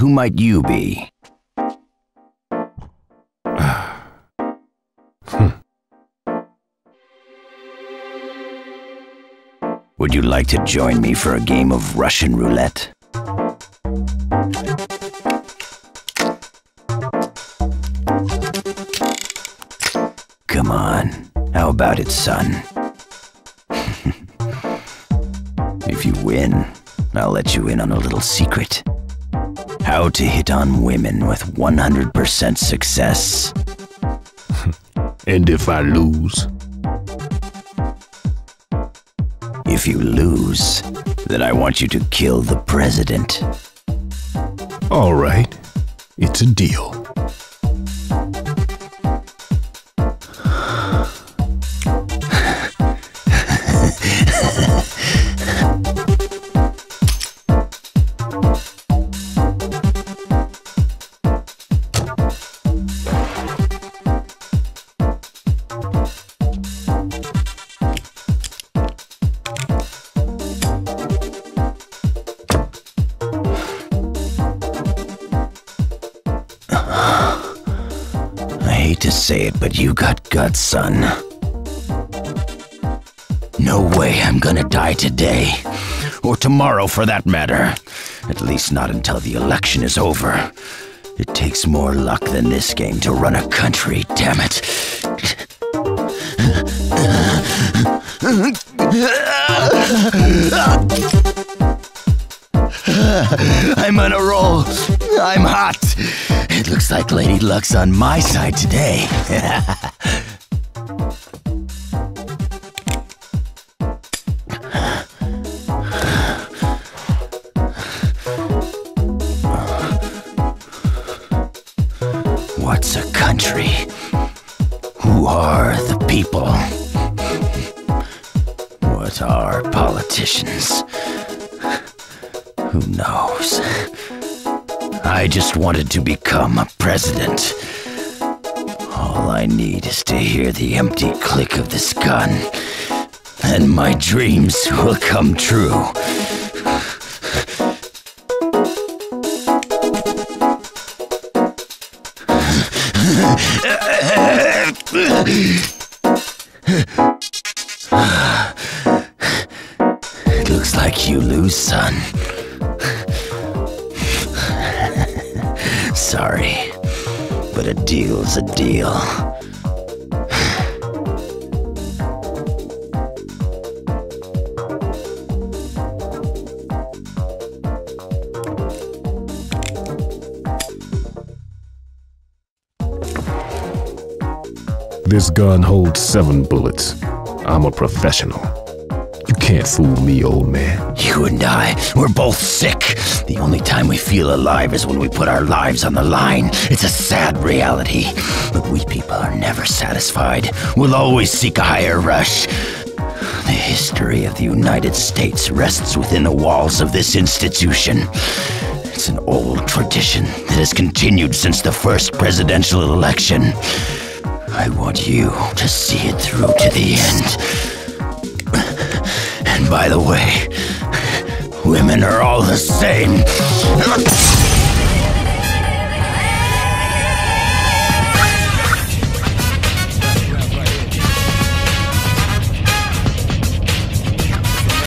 who might you be? Would you like to join me for a game of Russian roulette? Come on, how about it, son? If you win, I'll let you in on a little secret. How to hit on women with 100% success. And if I lose? If you lose, then I want you to kill the president. All right, it's a deal. To say it, but you got guts, son. No way I'm gonna die today. Or tomorrow, for that matter. At least not until the election is over. It takes more luck than this game to run a country, damn it. I'm on a roll. I'm hot. It looks like Lady Luck's on my side today. What's a country? Who are the people? What are politicians? Who knows? I just wanted to become a president. All I need is to hear the empty click of this gun, and my dreams will come true. It looks like you lose, son. Sorry, but a deal's a deal. This gun holds 7 bullets. I'm a professional. You can't fool me, old man. You and I, we're both sick. The only time we feel alive is when we put our lives on the line. It's a sad reality. But we people are never satisfied. We'll always seek a higher rush. The history of the United States rests within the walls of this institution. It's an old tradition that has continued since the first presidential election. I want you to see it through to the end. And by the way, women are all the same.